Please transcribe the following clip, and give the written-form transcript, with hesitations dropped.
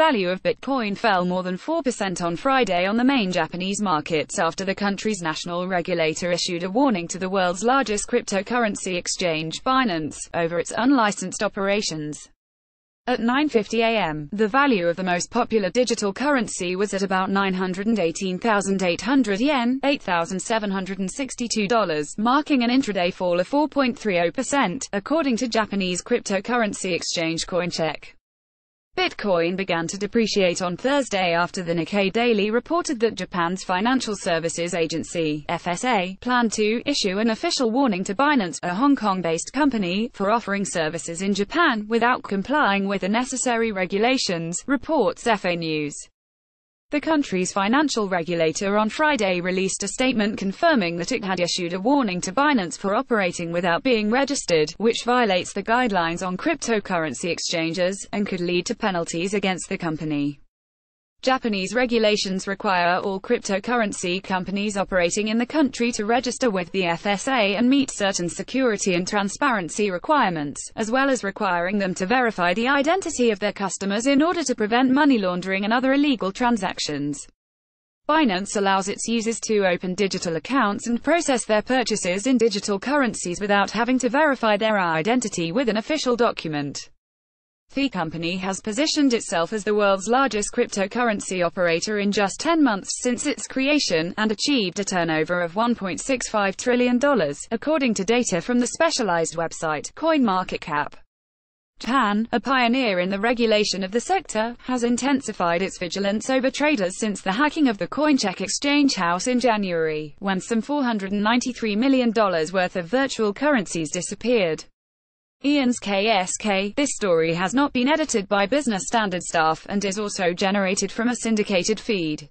value of Bitcoin fell more than 4% on Friday on the main Japanese markets after the country's national regulator issued a warning to the world's largest cryptocurrency exchange, Binance, over its unlicensed operations. At 9:50 a.m., the value of the most popular digital currency was at about 918,800 yen, $8,762, marking an intraday fall of 4.30%, according to Japanese cryptocurrency exchange Coincheck. Bitcoin began to depreciate on Thursday after the Nikkei Daily reported that Japan's Financial Services Agency (FSA) planned to issue an official warning to Binance, a Hong Kong-based company, for offering services in Japan without complying with the necessary regulations, reports FA News. The country's financial regulator on Friday released a statement confirming that it had issued a warning to Binance for operating without being registered, which violates the guidelines on cryptocurrency exchanges, and could lead to penalties against the company. Japanese regulations require all cryptocurrency companies operating in the country to register with the FSA and meet certain security and transparency requirements, as well as requiring them to verify the identity of their customers in order to prevent money laundering and other illegal transactions. Binance allows its users to open digital accounts and process their purchases in digital currencies without having to verify their identity with an official document. The company has positioned itself as the world's largest cryptocurrency operator in just 10 months since its creation, and achieved a turnover of $1.65 trillion, according to data from the specialized website, CoinMarketCap. Japan, a pioneer in the regulation of the sector, has intensified its vigilance over traders since the hacking of the Coincheck exchange house in January, when some $493 million worth of virtual currencies disappeared. IANS KSK. This story has not been edited by Business Standard staff, and is also generated from a syndicated feed.